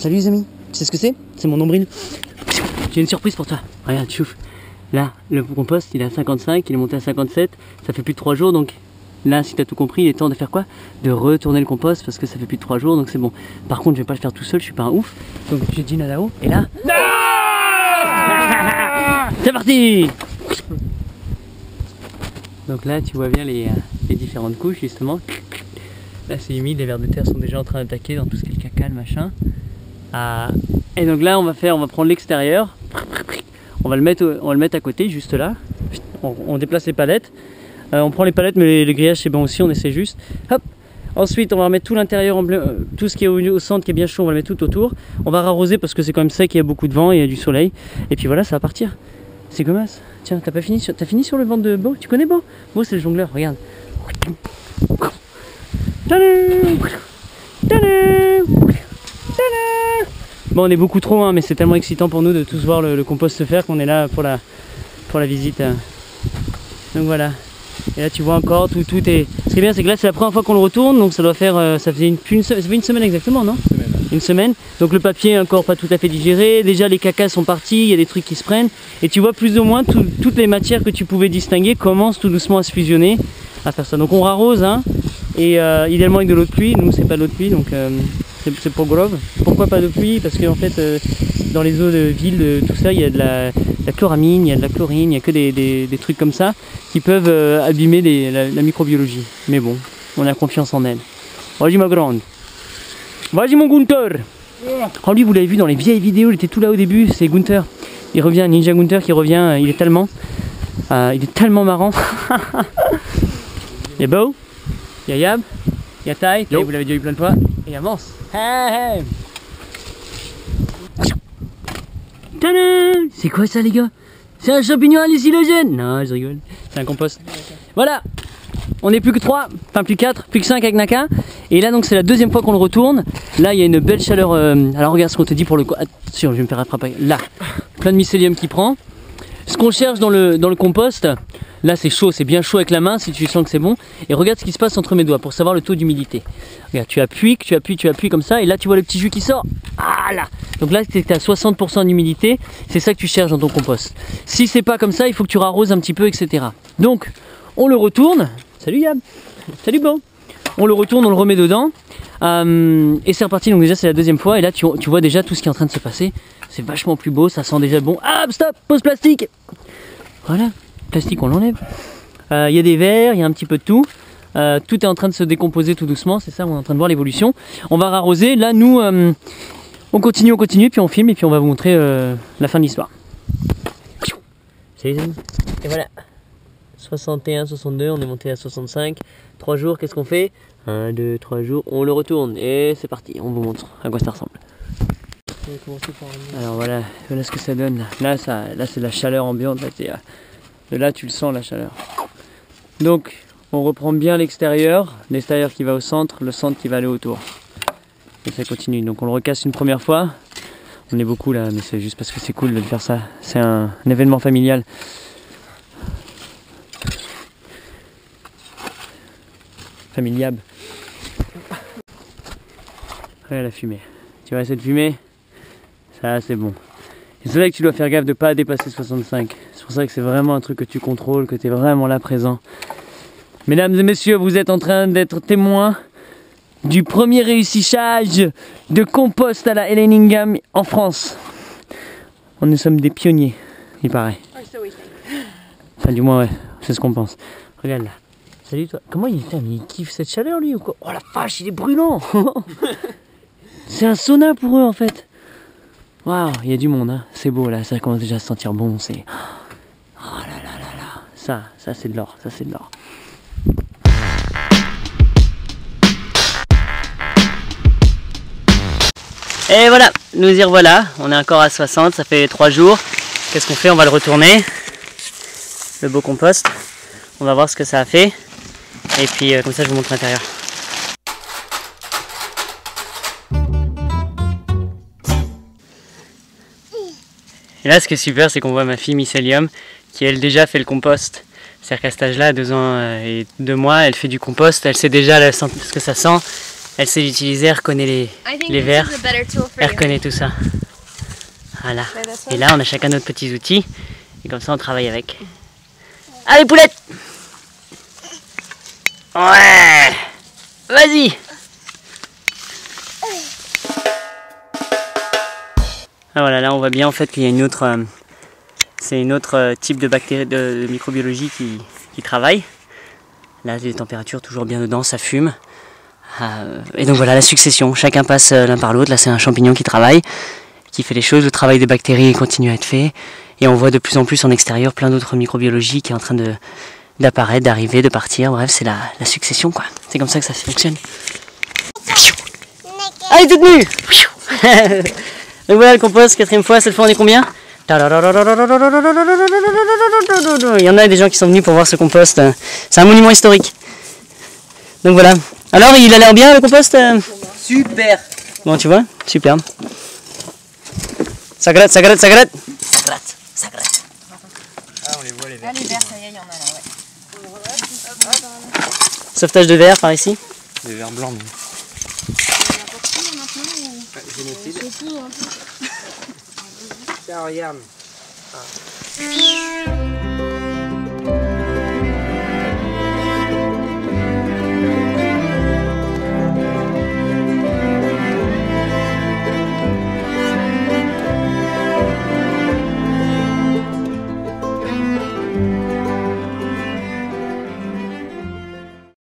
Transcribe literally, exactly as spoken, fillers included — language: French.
Salut les amis, tu sais ce que c'est? C'est mon nombril. J'ai une surprise pour toi. Regarde, chouf. Là, le compost, il est à cinquante-cinq, il est monté à cinquante-sept. Ça fait plus de trois jours, donc là, si tu as tout compris, il est temps de faire quoi? De retourner le compost, parce que ça fait plus de trois jours, donc c'est bon. Par contre, je vais pas le faire tout seul, je suis pas un ouf. Donc j'ai Gina là-haut, et là... C'est parti! Donc là, tu vois bien les, les différentes couches, justement. Là, c'est humide, les vers de terre sont déjà en train d'attaquer dans tout ce qui est le caca, le machin. Ah, et donc là, on va faire, on va prendre l'extérieur. On va, le mettre, on va le mettre à côté, juste là. On, on déplace les palettes. Euh, on prend les palettes, mais les, les grillages, c'est bon aussi, on essaie juste. Hop. Ensuite, on va remettre tout l'intérieur, en bleu, tout ce qui est au, au centre, qui est bien chaud, on va le mettre tout autour. On va arroser parce que c'est quand même sec, il y a beaucoup de vent, il y a du soleil. Et puis voilà, ça va partir. C'est gomasse. Tiens, t'as pas fini sur, t'as fini sur le ventre de Beau? Tu connais Beau? Beau, c'est le jongleur, regarde. Bon, on est beaucoup trop, hein, mais c'est tellement excitant pour nous de tous voir le, le compost se faire qu'on est là pour la, pour la visite. Euh. Donc voilà. Et là, tu vois encore tout, tout est. Ce qui est bien, c'est que là, c'est la première fois qu'on le retourne, donc ça doit faire, euh, ça faisait une, une, ça fait une semaine exactement, non? Une semaine. Une semaine. Donc le papier est encore pas tout à fait digéré. Déjà, les cacas sont partis, il y a des trucs qui se prennent. Et tu vois plus ou moins tout, toutes les matières que tu pouvais distinguer commencent tout doucement à se fusionner, à faire ça. Donc on rarose, hein. Et euh, idéalement avec de l'eau de pluie. Nous, c'est pas de l'eau de pluie, donc. Euh... C'est pour Grove. Pourquoi pas de pluie? Parce que en fait, euh, dans les eaux de ville, de, tout ça, il y a de la, de la chloramine, il y a de la chlorine, il n'y a que des, des, des trucs comme ça qui peuvent euh, abîmer des, la, la microbiologie. Mais bon, on a confiance en elle. Vas-y ma grande. Vas-y mon Gunther. Oh lui, vous l'avez vu dans les vieilles vidéos, il était tout là au début, c'est Gunther. Il revient, Ninja Gunther qui revient, euh, il est tellement... Euh, il est tellement marrant. Il y a Beau, il y a Yab, il y a Thaï, vous l'avez déjà eu plein de fois. Et avance. Hey, hey. C'est quoi ça les gars? C'est un champignon hallucinogène? Non, je rigole. C'est un compost. Voilà. On n'est plus que trois, enfin plus quatre, plus que cinq avec Naka. Et là donc c'est la deuxième fois qu'on le retourne. Là il y a une belle chaleur. Euh... Alors regarde ce qu'on te dit pour le... Attention, je vais me faire attraper. Là, plein de mycélium qui prend. Ce qu'on cherche dans le, dans le compost, là c'est chaud, c'est bien chaud avec la main si tu sens que c'est bon. Et regarde ce qui se passe entre mes doigts pour savoir le taux d'humidité. Regarde, tu appuies, tu appuies, tu appuies comme ça et là tu vois le petit jus qui sort. Ah là. Donc là c'est que tu as soixante pour cent d'humidité, c'est ça que tu cherches dans ton compost. Si c'est pas comme ça, il faut que tu raroses un petit peu, et cetera. Donc on le retourne. Salut Gab. Salut Beau. On le retourne, on le remet dedans. Euh, et c'est reparti, donc déjà c'est la deuxième fois. Et là tu, tu vois déjà tout ce qui est en train de se passer. C'est vachement plus beau, ça sent déjà bon. Ah stop, pose plastique. Voilà, plastique on l'enlève. Il euh, y a des verres, il y a un petit peu de tout. Euh, tout est en train de se décomposer tout doucement, c'est ça, on est en train de voir l'évolution. On va arroser, là nous euh, on continue, on continue, puis on filme et puis on va vous montrer euh, la fin de l'histoire. Salut les amis. Et voilà. soixante et un, soixante-deux, on est monté à soixante-cinq. trois jours, qu'est-ce qu'on fait? un, deux, trois jours, on le retourne et c'est parti, on vous montre à quoi ça ressemble. Alors voilà, voilà ce que ça donne. Là, ça, là c'est de la chaleur ambiante. Là, de là, tu le sens la chaleur. Donc, on reprend bien l'extérieur, l'extérieur qui va au centre, le centre qui va aller autour. Et ça continue. Donc, on le recasse une première fois. On est beaucoup là, mais c'est juste parce que c'est cool de faire ça. C'est un, un événement familial. Familiable. Regarde la fumée. Tu vois cette fumée? Ça c'est bon. Et c'est là que tu dois faire gaffe de ne pas dépasser soixante-cinq. C'est pour ça que c'est vraiment un truc que tu contrôles, que tu es vraiment là présent. Mesdames et messieurs, vous êtes en train d'être témoins du premier réussissage de compost à la Heleningham en France. Nous sommes des pionniers, il paraît. Enfin du moins ouais, c'est ce qu'on pense. Regarde là. Salut toi. Comment il est? Il kiffe cette chaleur lui ou quoi? Oh la vache, il est brûlant. C'est un sauna pour eux en fait. Waouh, il y a du monde, hein. C'est beau là, ça commence déjà à se sentir bon, c'est... Oh là là là là, ça, ça c'est de l'or, ça c'est de l'or. Et voilà, nous y revoilà, on est encore à soixante, ça fait trois jours. Qu'est-ce qu'on fait? On va le retourner, le beau compost. On va voir ce que ça a fait, et puis euh, comme ça je vous montre l'intérieur. Et là, ce qui est super, c'est qu'on voit ma fille Mycelium, qui elle déjà fait le compost. C'est-à-dire qu'à cet âge-là, à deux ans et deux mois, elle fait du compost, elle sait déjà ce que ça sent, Elle sait l'utiliser, elle reconnaît les, les verres, elle reconnaît tout ça. Voilà. Et là, on a chacun notre petits outils. Et comme ça, on travaille avec. Allez, poulette! Ouais! Vas-y! Ah voilà, là on voit bien en fait qu'il y a une autre, euh, c'est une autre euh, type de bactéries, de, de microbiologie qui, qui travaille. Là les températures toujours bien dedans, ça fume. Euh, et donc voilà la succession, chacun passe l'un par l'autre. Là c'est un champignon qui travaille, qui fait les choses. Le travail des bactéries continue à être fait. Et on voit de plus en plus en extérieur plein d'autres microbiologies qui est en train de d'apparaître, d'arriver, de partir. Bref, c'est la, la succession quoi. C'est comme ça que ça fonctionne. Allez toute nue. Donc voilà le compost, quatrième fois, cette fois on est combien? Il y en a des gens qui sont venus pour voir ce compost, c'est un monument historique. Donc voilà. Alors il a l'air bien le compost? Super. Bon tu vois, superbe. Ça gratte, ça gratte, ça gratte. Ça gratte, ça gratte. Ah on les voit les verts. Ah les verts, ça y est, il y en a là, ouais. Sauvetage de verre par ici. Des verres blancs. Génocide. Tiens, regarde. Ah.